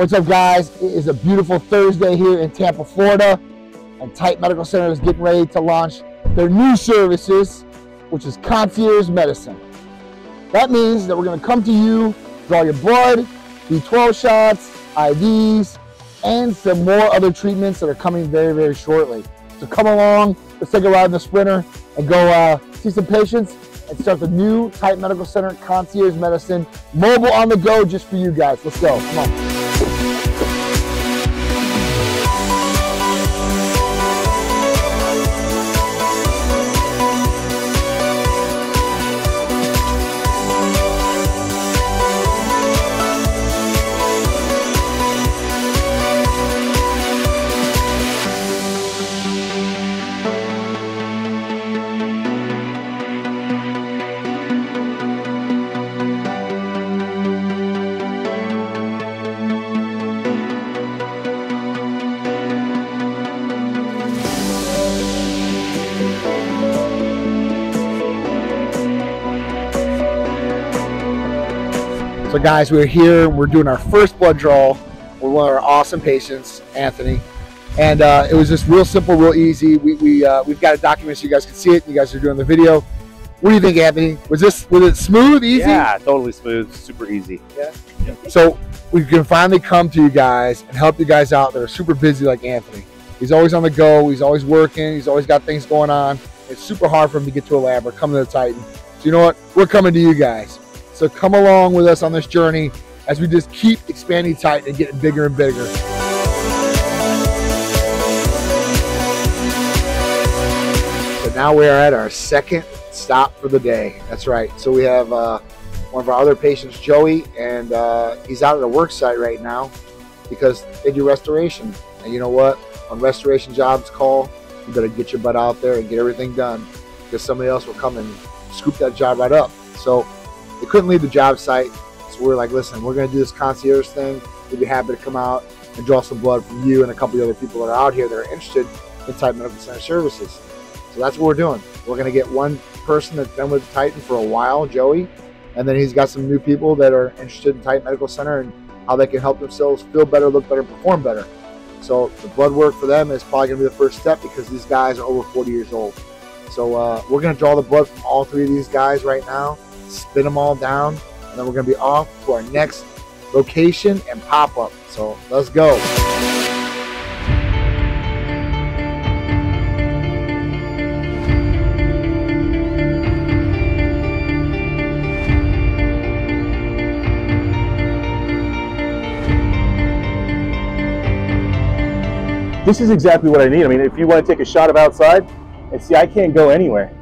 What's up, guys? It is a beautiful Thursday here in Tampa, Florida, and Titan Medical Center is getting ready to launch their new services, which is Concierge Medicine. That means that we're going to come to you, draw your blood, B12 shots, IVs, and some more other treatments that are coming very, very shortly. So come along, let's take a ride in the Sprinter and go see some patients and start the new Titan Medical Center Concierge Medicine, mobile on the go just for you guys. Let's go, come on. So guys, we're here, we're doing our first blood draw with one of our awesome patients, Anthony. And it was just real simple, real easy. We've got a document so you guys can see it. You guys are doing the video. What do you think, Anthony? Was it smooth, easy? Yeah, totally smooth, super easy. Yeah. So we can finally come to you guys and help you guys out that are super busy like Anthony. He's always on the go, he's always working, he's always got things going on. It's super hard for him to get to a lab or come to the Titan. So you know what? We're coming to you guys. So come along with us on this journey as we just keep expanding Titan and getting bigger and bigger. So now we are at our second stop for the day. That's right. So we have one of our other patients, Joey, and he's out at a work site right now because they do restoration. And you know what? When restoration jobs call, you better get your butt out there and get everything done because somebody else will come and scoop that job right up. So they couldn't leave the job site, so we're like, listen, we're going to do this concierge thing. We'd be happy to come out and draw some blood from you and a couple of other people that are out here that are interested in Titan Medical Center services. So that's what we're doing. We're going to get one person that's been with Titan for a while, Joey, and then he's got some new people that are interested in Titan Medical Center and how they can help themselves feel better, look better, perform better. So the blood work for them is probably going to be the first step because these guys are over 40 years old. So we're going to draw the blood from all three of these guys right now, spin them all down, and then we're going to be off to our next location and pop-up. So let's go. This is exactly what I need. I mean, if you want to take a shot of outside, and see, I can't go anywhere.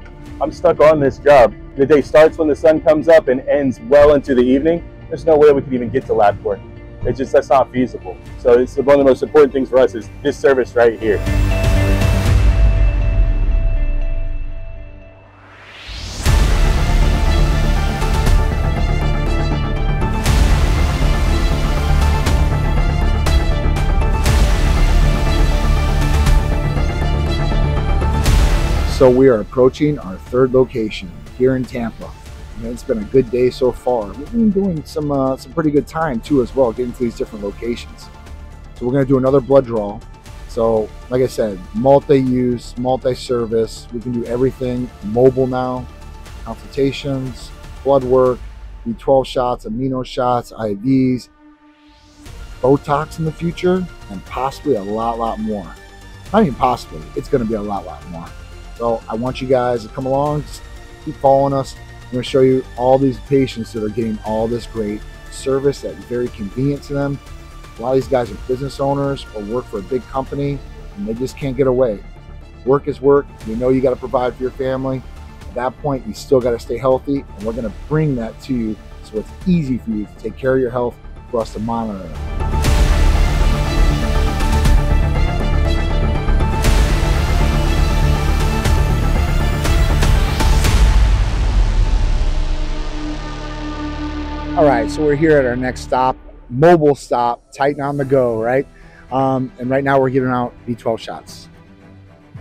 I'm stuck on this job. The day starts when the sun comes up and ends well into the evening. There's no way we could even get to LabCorp. It's just, that's not feasible. So it's one of the most important things for us is this service right here. So we are approaching our third location here in Tampa. And it's been a good day so far. We've been doing some pretty good time too as well, getting to these different locations. So we're gonna do another blood draw. So like I said, multi-use, multi-service. We can do everything mobile now. Consultations, blood work, B12 shots, amino shots, IVs, Botox in the future, and possibly a lot more. Not even possibly, it's gonna be a lot more. So I want you guys to come along, just keep following us. I'm going to show you all these patients that are getting all this great service that's very convenient to them. A lot of these guys are business owners or work for a big company and they just can't get away. Work is work. You know you got to provide for your family. At that point, you still got to stay healthy, and we're going to bring that to you so it's easy for you to take care of your health, for us to monitor it. All right, so we're here at our next stop, mobile stop, Titan on the go, right? And right now we're giving out B12 shots.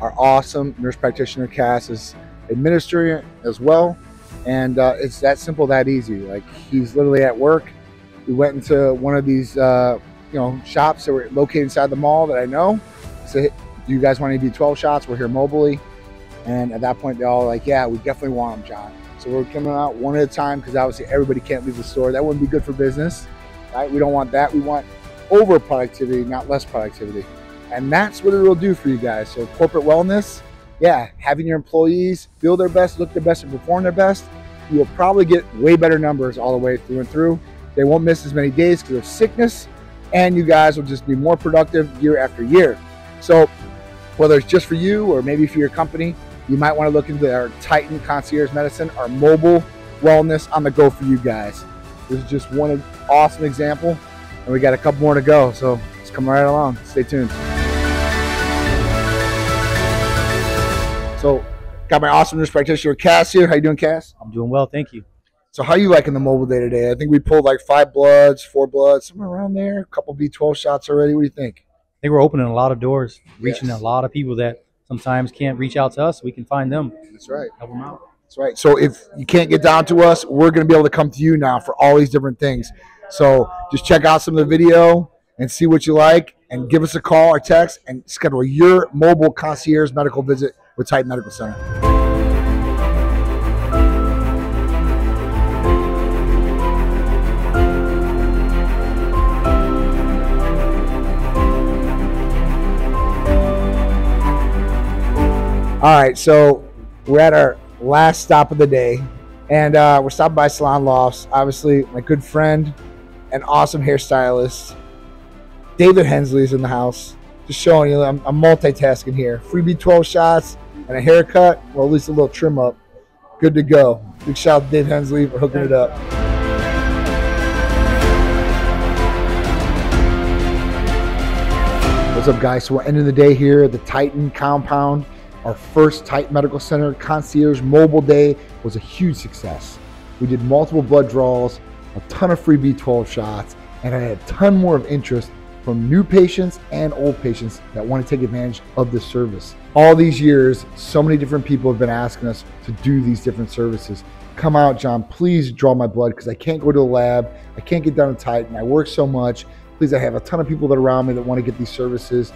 Our awesome nurse practitioner, Cass, is administering it as well. And it's that simple, that easy. Like, he's literally at work. We went into one of these shops that were located inside the mall that I know. So, do you guys want to do 12 shots? We're here mobily. And at that point, they're all like, yeah, we definitely want them, John. So we're coming out one at a time because obviously everybody can't leave the store. That wouldn't be good for business, right? We don't want that. We want over productivity, not less productivity. And that's what it will do for you guys. So corporate wellness, yeah, having your employees feel their best, look their best, and perform their best, you will probably get way better numbers all the way through and through. They won't miss as many days because of sickness, and you guys will just be more productive year after year. So whether it's just for you or maybe for your company, you might want to look into our Titan Concierge Medicine, our mobile wellness on the go for you guys. This is just one awesome example, and we got a couple more to go. So let's come right along. Stay tuned. So got my awesome nurse practitioner Cass here. How you doing, Cass? I'm doing well, thank you. So how are you liking the mobile day today? I think we pulled like 5 bloods, 4 bloods, somewhere around there. A couple B12 shots already. What do you think? I think we're opening a lot of doors, reaching a lot of people that sometimes can't reach out to us. We can find them. That's right. Help them out. That's right. So if you can't get down to us, we're going to be able to come to you now for all these different things. So just check out some of the video and see what you like, and give us a call or text and schedule your mobile concierge medical visit with Titan Medical Center. All right, so we're at our last stop of the day, and we're stopping by Salon Lofts. Obviously, my good friend and awesome hairstylist, David Hensley, is in the house. Just showing you, I'm multitasking here. Free B12 shots and a haircut, or at least a little trim up. Good to go. Big shout out to Dave Hensley for hooking it up. What's up, guys? So we're ending the day here at the Titan compound. Our first Titan Medical Center Concierge Mobile Day was a huge success. We did multiple blood draws, a ton of free B12 shots, and I had a ton more of interest from new patients and old patients that want to take advantage of this service. All these years, so many different people have been asking us to do these different services. Come out, John, please draw my blood because I can't go to the lab. I can't get down to Titan. I work so much. Please, I have a ton of people that are around me that want to get these services.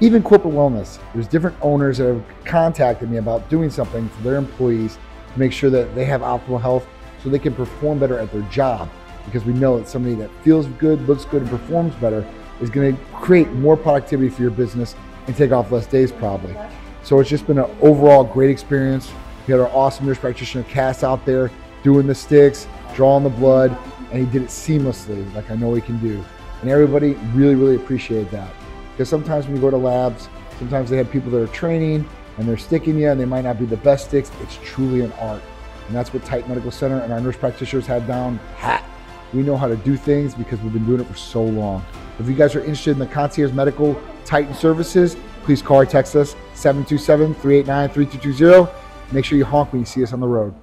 Even corporate wellness, there's different owners that have contacted me about doing something for their employees to make sure that they have optimal health so they can perform better at their job, because we know that somebody that feels good, looks good, and performs better is going to create more productivity for your business and take off less days probably. So it's just been an overall great experience. We had our awesome nurse practitioner Cass out there doing the sticks, drawing the blood, and he did it seamlessly like I know he can do. And everybody really, really appreciated that. Because sometimes when you go to labs, sometimes they have people that are training and they're sticking you and they might not be the best sticks. It's truly an art. And that's what Titan Medical Center and our nurse practitioners have down pat. We know how to do things because we've been doing it for so long. If you guys are interested in the Concierge Medical Titan services, please call or text us 727-389-3220. Make sure you honk when you see us on the road.